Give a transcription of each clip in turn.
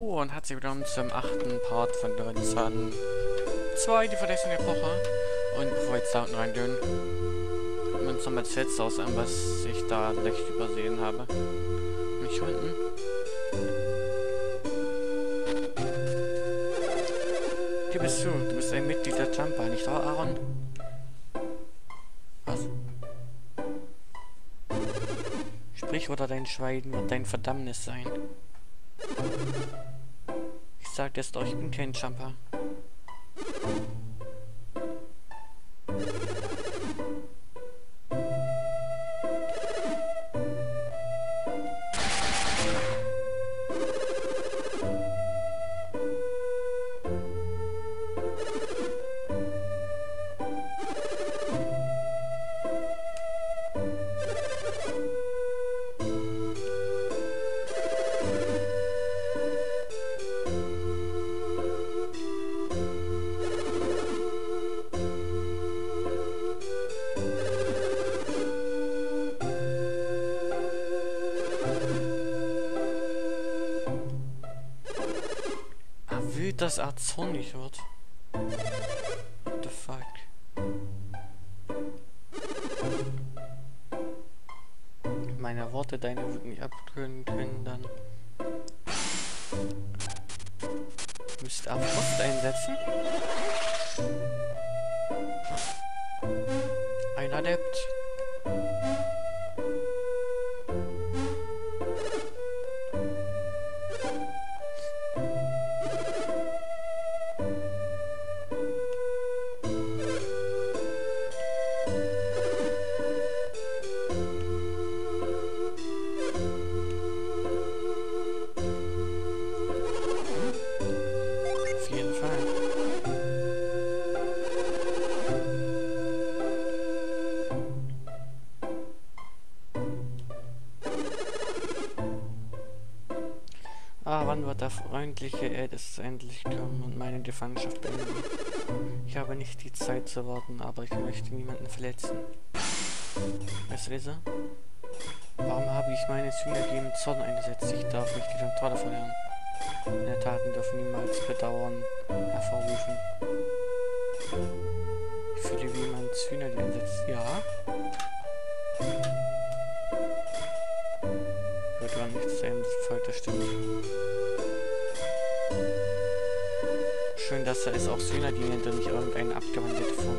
Und herzlich willkommen zum 8. Part von Golden Sun 2 DVE Epoche. Und bevor wir jetzt da unten reingehen, gucken wir uns nochmal das Fenster aus an, was ich da leicht übersehen habe. Nicht unten. Gib es zu, du bist ein Mitglied der Tampa, nicht wahr, Aaron? Was? Sprich oder dein Schweigen wird dein Verdammnis sein. Ich sagte es euch, ich bin kein Jumper. Dass er zornig wird. What the fuck? Meine Worte, deine Wut nicht abkönnen können, dann... Müsst aber Post einsetzen. Ein Adept. Wann wird der freundliche Edis endlich kommen und meine Gefangenschaft beenden? Ich habe nicht die Zeit zu warten, aber ich möchte niemanden verletzen. Weißt du, Leser? Warum habe ich meine Züner gegen Zorn eingesetzt? Ich darf nicht die Kontrolle verlieren. Meine Taten dürfen niemals Bedauern hervorrufen. Ich fühle, wie man Züner einsetzt. Ja? Wird gar nichts sein, das stimmt. Schön, dass da ist auch Züner, die nennt nicht irgendeine abgewandelte Form.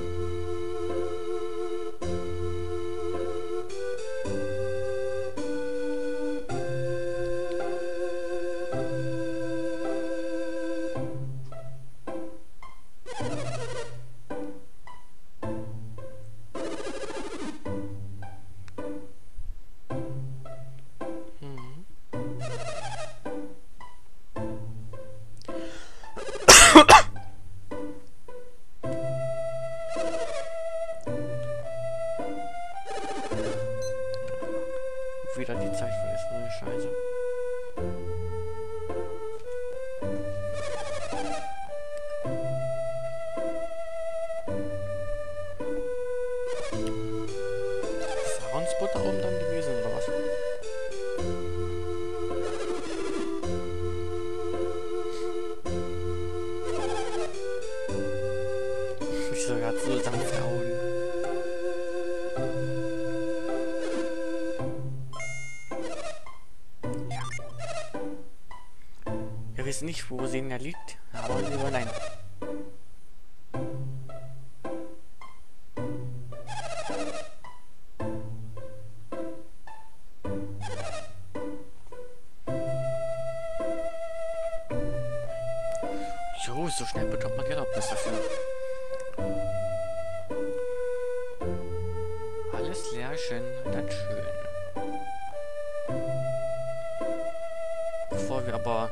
Wieder die Zeit vergessen, neue Scheiße. Ist Aarons Butter oben dann gewesen oder was? Ich muss sogar zusammenhauen. Ich weiß nicht, wo Rosinia liegt, aber lieber nein. Jo, so schnell bekommt man Geld ab, was dafür. Alles leer, schön, dann schön. Bevor wir aber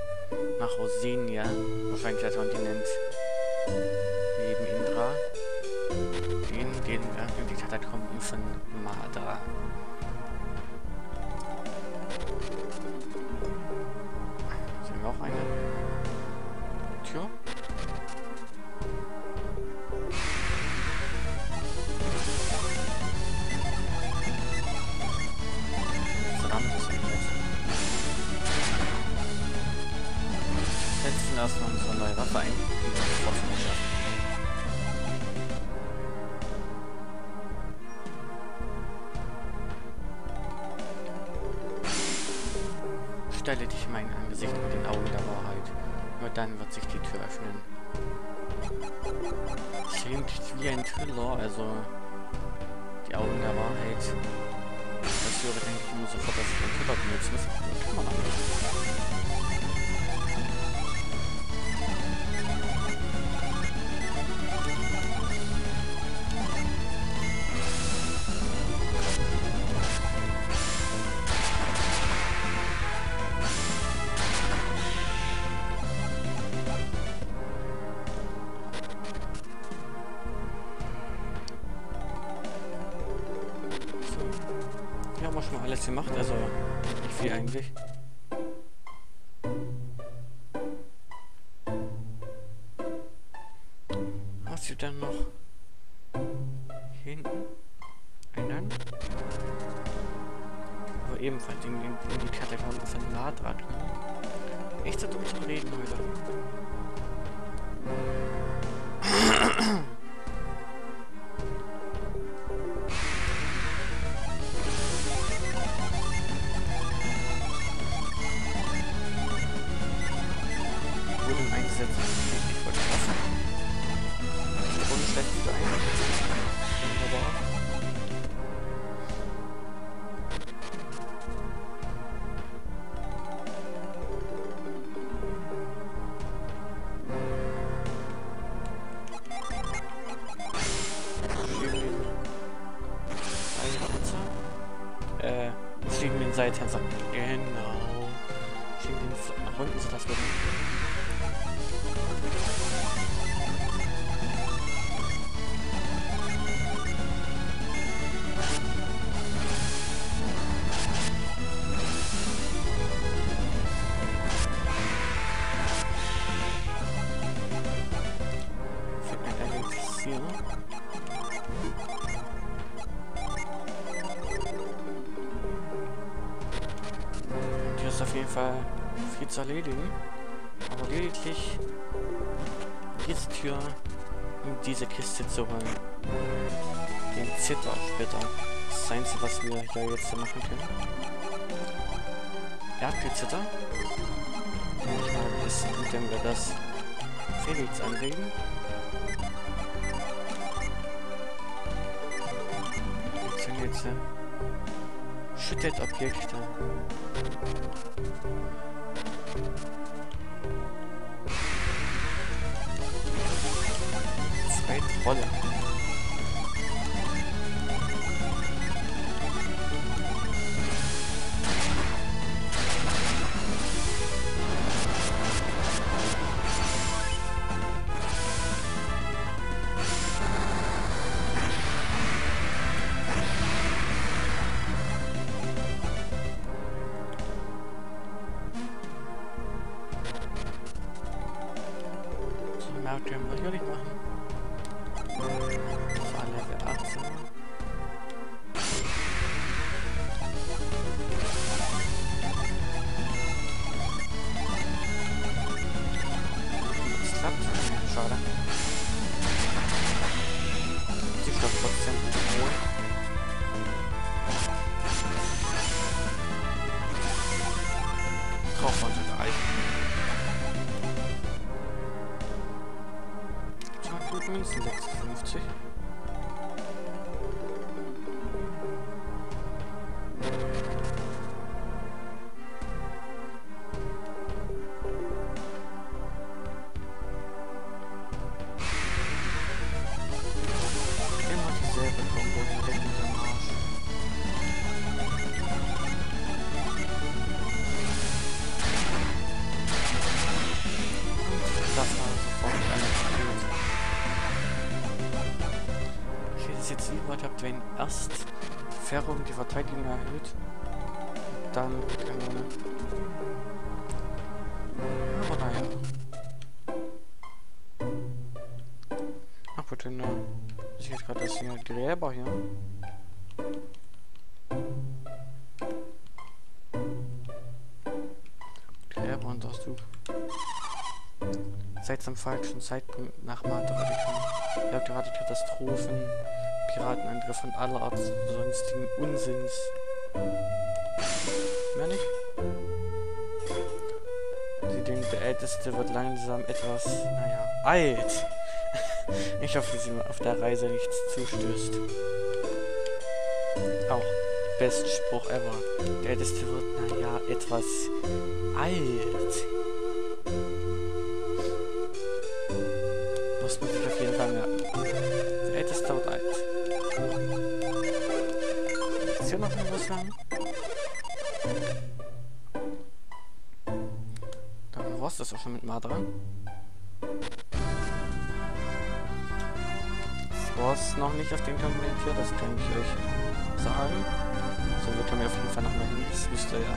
nach Rosinia, wahrscheinlich der Kontinent neben Indra, gehen wir in die Katakomben von Madra. Sind wir auch eine Tür? Verdammt, das ist schätzen, dass man so eine neue Waffe eingetroffen hat. Stelle dich mein Angesicht mit den Augen der Wahrheit. Nur dann wird sich die Tür öffnen. Es klingt wie ein Thriller, also die Augen der Wahrheit. Das wäre, denke ich, nur sofort, dass ich den Thriller benutzen muss. Kann man aber schon mal alles gemacht, also nicht viel eigentlich. Hast du dann noch hinten einen, aber ebenfalls in die Katakomben von Madra. Echt so dumm zu reden heute. Schieben den Seiltänzer. Genau. Schieben den nach unten, so dass wir auf jeden Fall viel zu erledigen, aber lediglich diese Tür und diese Kiste zu holen, den Zitter später, das ist das Einzige, was wir hier jetzt machen können. Er hat gezittert, ich mal ein bisschen, indem wir das Felix anlegen. Jetzt geht's hin. Schüttet Objekte. Zwei Trolle. Können wir natürlich machen. Das war Level 18. Das klappt. Schade. Die Stopp trotzdem hoch. Drauf man den Eisen. Münzen 56. Immer dieselbe Kombo direkt in den Arsch. Das war sofort eine Spiel. Jetzt lieber habt, wenn erst Ferro die Verteidigung erhöht, dann kann man. Aber naja. Ach bitte, ne. Ich sehe gerade das hier Gräber hier. Gräber und das Tuch. Seid zum falschen Zeitpunkt nach Madra gekommen. Ihr habt gerade Katastrophen, Piratenangriff und allerart sonstigen Unsinns. Mehr nicht? Sie denkt, der Älteste wird langsam etwas, naja, alt. Ich hoffe, sie auf der Reise nichts zustößt. Auch best Spruch ever. Der Älteste wird, naja, etwas alt. Muss man sich auf jeden Fall merken. Der Älteste wird alt. Ist hier noch irgendwas lang? Dann war's das auch schon mit Madra. Das war's noch nicht auf den Kontinent hier, das kann ich euch sagen. So, wir kommen ja auf jeden Fall nochmal hin, das müsst ihr ja.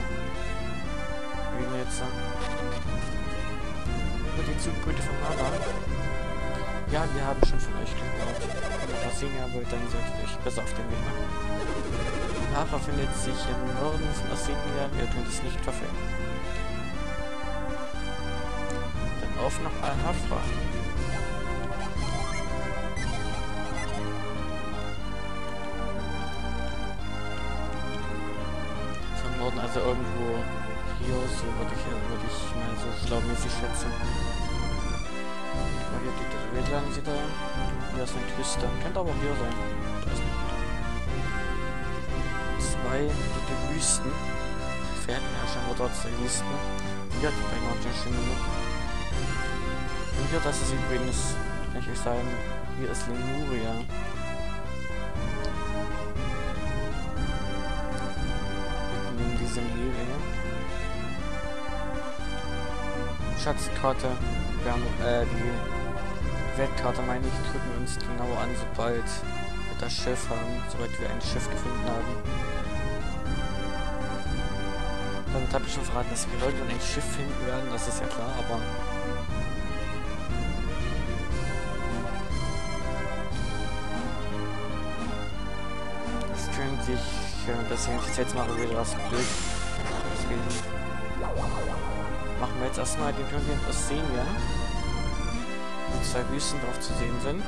Wie wir jetzt sagen. Und die Zugbrüte von Madra. Ja, wir haben schon von euch gehört. Wenn ihr Rosinia wollt, dann solltet ihr euch besser auf den Weg machen. Madra findet sich im Norden von Rosinia, ihr könnt es nicht verfehlen. Dann auf nach Al-Hafra. Zum Norden, also irgendwo hier, so würde ich mal so schlaumäßig schätzen. Hier die Wildland sieht da. Hier ist eine Küste. Könnte aber hier sein. Zwei dicke Wüsten. Fernherrscher oder zwei Wüsten. Hier hat die Beinharte schön genug. Und hier, das ist übrigens, kann ich euch sagen, hier ist Lemuria. Neben diesem Lemuria. Schatzkarte. Wir haben die Weltkarte, meine ich, gucken wir uns genauer an, sobald wir das Schiff haben, sobald wir ein Schiff gefunden haben. Damit habe ich schon verraten, dass wir heute ein Schiff finden werden, das ist ja klar, aber... Das könnte ich, deswegen ich jetzt mal wieder das Glück. Deswegen machen wir jetzt erstmal den Kontinent aus Seen, ja? Zwei Wüsten drauf zu sehen sind. Auf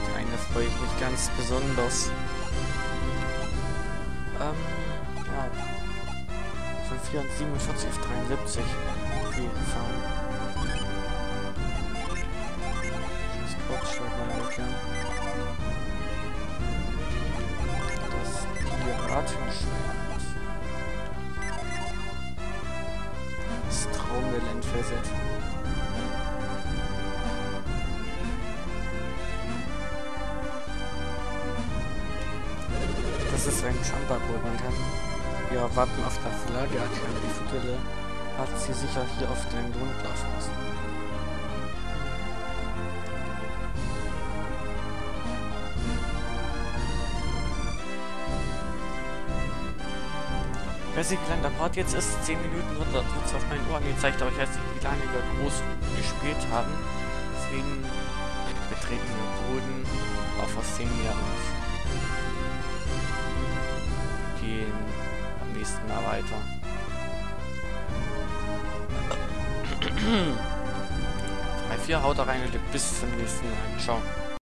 die eine freue ich mich ganz besonders. Ja. Von 47 auf 73. Auf jeden Fall. Das Quatsch wird mal erklären. Piratenschwert. Das Traumwelt entfesselt. Das ist ein Champa, wo man kann. Wir warten auf der Flagge, die Tiller hat sie sicher hier auf den Grund laufen lassen. Ich weiß nicht, wie lange der Part jetzt ist, 10 Minuten wird es auf meinen Ohren gezeigt, aber ich weiß nicht, wie lange wir groß gespielt haben. Deswegen betreten wir Boden auf Rosinia und gehen am nächsten Mal weiter. Drei, vier, haut da rein und bis zum nächsten Mal. Ciao.